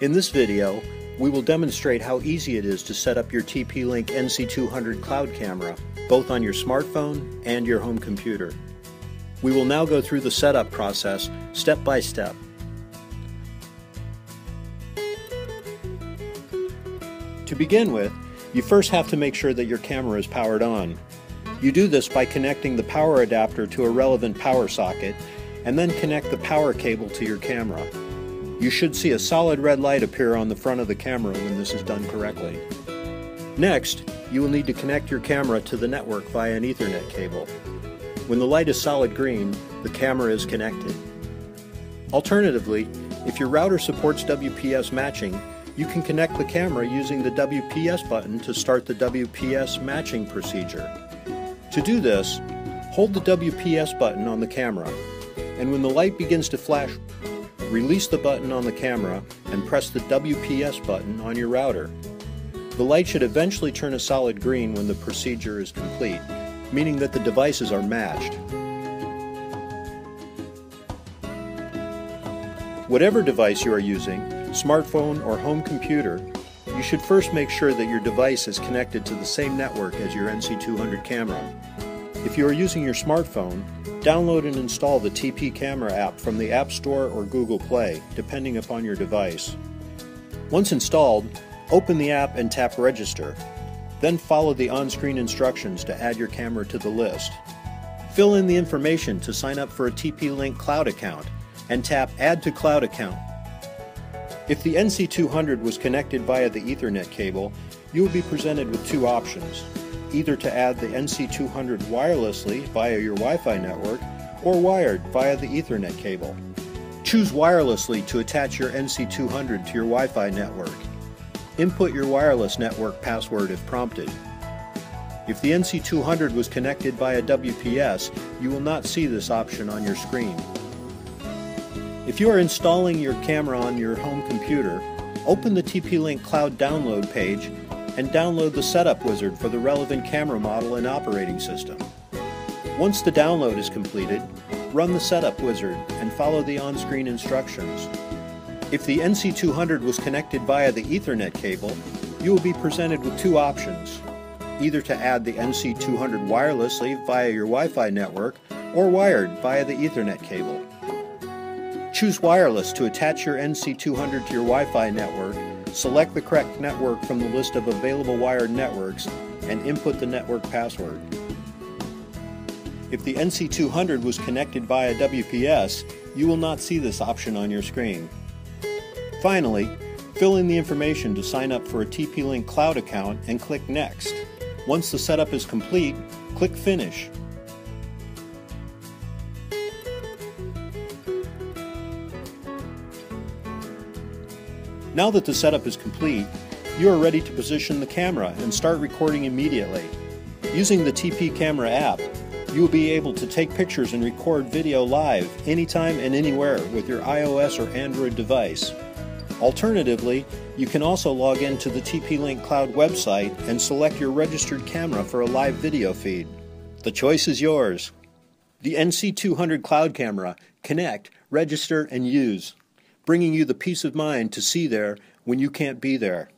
In this video, we will demonstrate how easy it is to set up your TP-Link NC200 cloud camera, both on your smartphone and your home computer. We will now go through the setup process step by step. To begin with, you first have to make sure that your camera is powered on. You do this by connecting the power adapter to a relevant power socket, and then connect the power cable to your camera. You should see a solid red light appear on the front of the camera when this is done correctly. Next, you will need to connect your camera to the network via an Ethernet cable. When the light is solid green, the camera is connected. Alternatively, if your router supports WPS matching, you can connect the camera using the WPS button to start the WPS matching procedure. To do this, hold the WPS button on the camera, and when the light begins to flash, release the button on the camera and press the WPS button on your router. The light should eventually turn a solid green when the procedure is complete, meaning that the devices are matched. Whatever device you are using, smartphone or home computer, you should first make sure that your device is connected to the same network as your NC200 camera. If you are using your smartphone, download and install the TP Camera app from the App Store or Google Play, depending upon your device. Once installed, open the app and tap Register. Then follow the on-screen instructions to add your camera to the list. Fill in the information to sign up for a TP-Link Cloud account and tap Add to Cloud Account. If the NC200 was connected via the Ethernet cable, you will be presented with two options: either to add the NC200 wirelessly via your Wi-Fi network or wired via the Ethernet cable. Choose wirelessly to attach your NC200 to your Wi-Fi network. Input your wireless network password if prompted. If the NC200 was connected via WPS, you will not see this option on your screen. If you are installing your camera on your home computer, open the TP-Link Cloud download page and download the setup wizard for the relevant camera model and operating system. Once the download is completed, run the setup wizard and follow the on-screen instructions. If the NC200 was connected via the Ethernet cable, you will be presented with two options: either to add the NC200 wirelessly via your Wi-Fi network or wired via the Ethernet cable. Choose wireless to attach your NC200 to your Wi-Fi network. Select the correct network from the list of available wired networks and input the network password. If the NC200 was connected via WPS, you will not see this option on your screen. Finally, fill in the information to sign up for a TP-Link Cloud account and click Next. Once the setup is complete, click Finish. Now that the setup is complete, you are ready to position the camera and start recording immediately. Using the TP Camera app, you will be able to take pictures and record video live anytime and anywhere with your iOS or Android device. Alternatively, you can also log in to the TP-Link Cloud website and select your registered camera for a live video feed. The choice is yours. The NC200 Cloud Camera. Connect, register, and use. Bringing you the peace of mind to see there when you can't be there.